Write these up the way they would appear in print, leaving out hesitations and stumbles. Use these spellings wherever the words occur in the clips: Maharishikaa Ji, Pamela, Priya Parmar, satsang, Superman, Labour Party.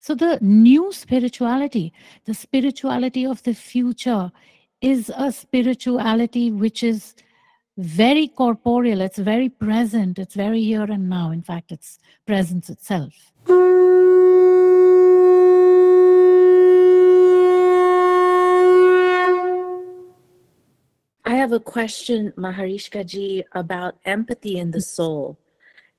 So the new spirituality, the spirituality of the future, is a spirituality which is very corporeal, it's very present, it's very here and now. In fact, it's presence itself. I have a question, Maharishikaa Ji, about empathy in the soul.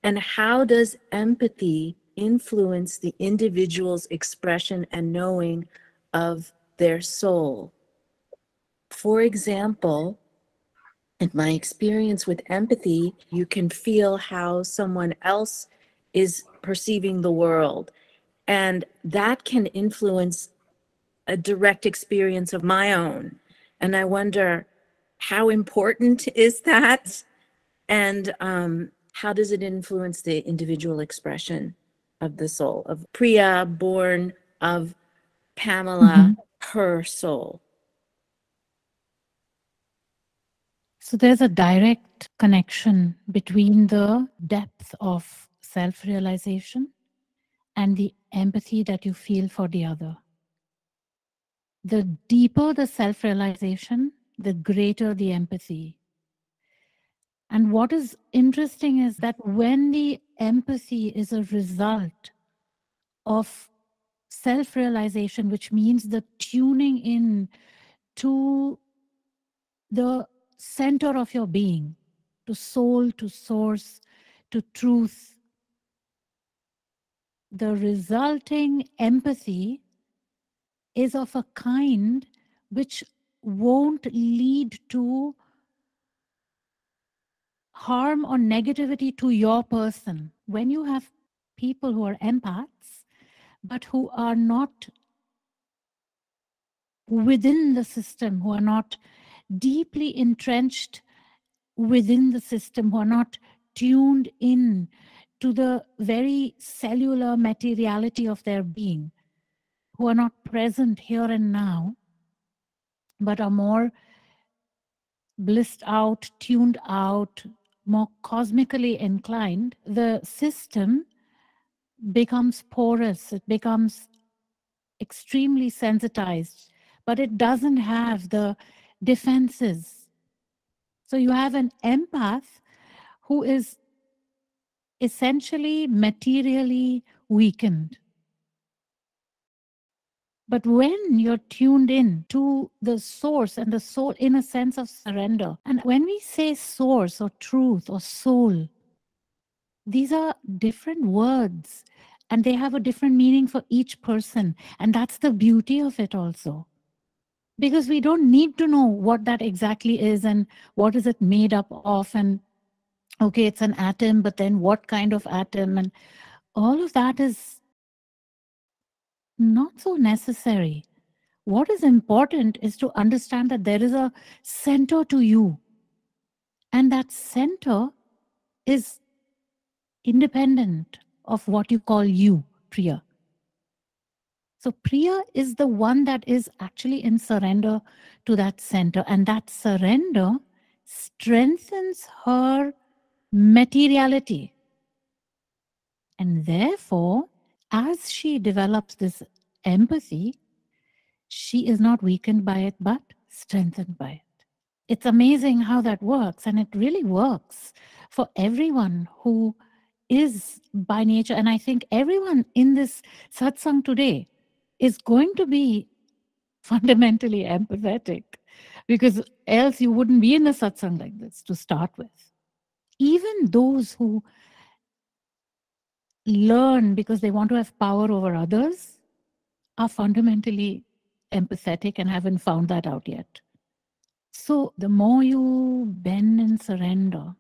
And how does empathy influence the individual's expression and knowing of their soul? For example, in my experience with empathy, you can feel how someone else is perceiving the world. And that can influence a direct experience of my own. And I wonder, how important is that? And how does it influence the individual expression of the soul of Priya, born of Pamela, her soul? So there's a direct connection between the depth of self-realization and the empathy that you feel for the other. The deeper the self-realization, the greater the empathy. And what is interesting is that when the empathy is a result of self-realization, which means the tuning in to the center of your being, to soul, to source, to truth, the resulting empathy is of a kind which won't lead to harm or negativity to your person. When you have people who are empaths, but who are not within the system, who are not deeply entrenched within the system, who are not tuned in to the very cellular materiality of their being, who are not present here and now, but are more blissed out, tuned out, more cosmically inclined, the system becomes porous, it becomes extremely sensitized, but it doesn't have the defenses. So you have an empath who is essentially materially weakened. But when you're tuned in to the source and the soul in a sense of surrender, and when we say source or truth or soul, these are different words and they have a different meaning for each person. And that's the beauty of it also, because we don't need to know what that exactly is and what is it made up of, and okay, it's an atom, but then what kind of atom, and all of that is not so necessary. What is important is to understand that there is a center to you, and that center is independent of what you call you, Priya. So Priya is the one that is actually in surrender to that center, and that surrender strengthens her materiality. And therefore, as she develops this empathy, she is not weakened by it, but strengthened by it. It's amazing how that works, and it really works for everyone who is by nature. And I think everyone in this satsang today is going to be fundamentally empathetic, because else you wouldn't be in a satsang like this to start with. Even those who learn because they want to have power over others are fundamentally empathetic and haven't found that out yet. So the more you bend and surrender,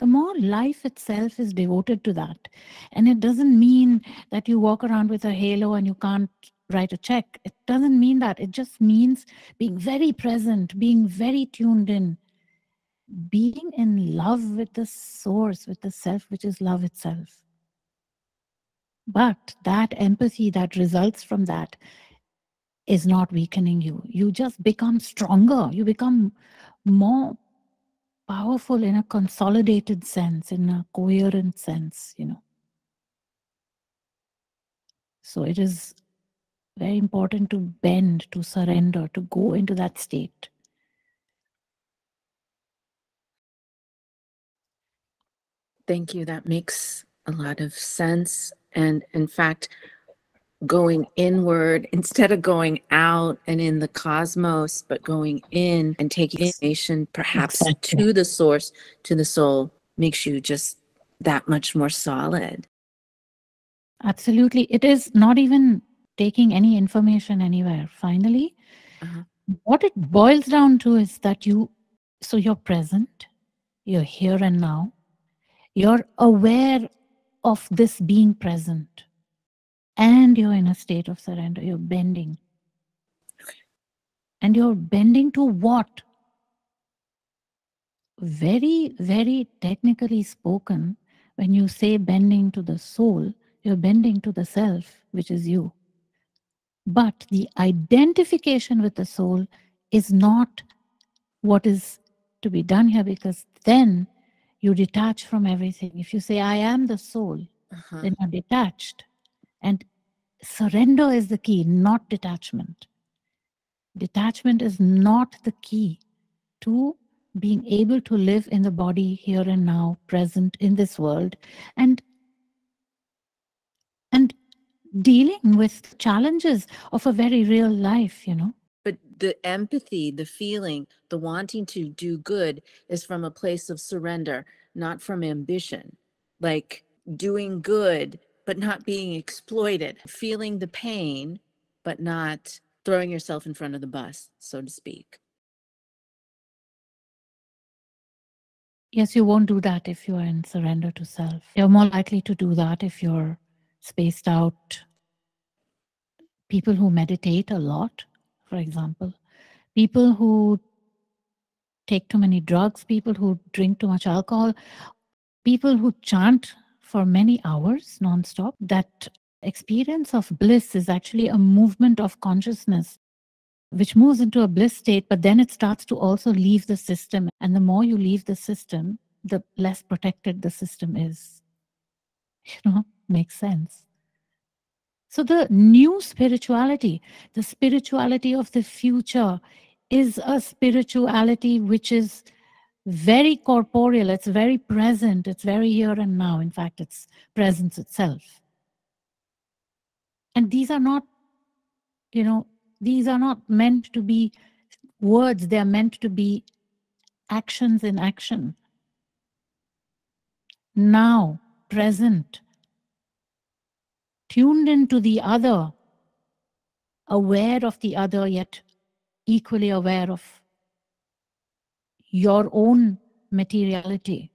the more life itself is devoted to that. And it doesn't mean that you walk around with a halo and you can't write a check. It doesn't mean that. It just means being very present, being very tuned in, being in love with the source, with the self, which is love itself. But that empathy that results from that is not weakening you. You just become stronger. You become more powerful in a consolidated sense, in a coherent sense, you know. So it is very important to bend, to surrender, to go into that state. Thank you. That makes a lot of sense. And in fact, going inward instead of going out and in the cosmos, but going in and taking nation perhaps to the source, to the soul, makes you just that much more solid. Absolutely. It is not even taking any information anywhere. Finally, what it boils down to is that you're present, you're here and now, you're aware of this being present, and you're in a state of surrender. You're bending. Okay. And you're bending to what? Very, very technically spoken, when you say bending to the soul, you're bending to the self, which is you. But the identification with the soul is not what is to be done here, because then you detach from everything. If you say, I am the soul, then you're detached. And surrender is the key, not detachment. Detachment is not the key to being able to live in the body here and now, present in this world, and dealing with challenges of a very real life, you know. But the empathy, the feeling, the wanting to do good is from a place of surrender, not from ambition. Like doing good, but not being exploited. Feeling the pain, but not throwing yourself in front of the bus, so to speak. Yes, you won't do that if you are in surrender to self. You're more likely to do that if you're spaced out. People who meditate a lot, for example, people who take too many drugs, people who drink too much alcohol, people who chant for many hours nonstop, that experience of bliss is actually a movement of consciousness, which moves into a bliss state, but then it starts to also leave the system. And the more you leave the system, the less protected the system is. You know, makes sense. So the new spirituality, the spirituality of the future, is a spirituality which is very corporeal. It's very present. It's very here and now. In fact, it's presence itself. And these are not, you know, these are not meant to be words. They are meant to be actions in action. Now, present, tuned into the other, aware of the other, yet equally aware of your own materiality.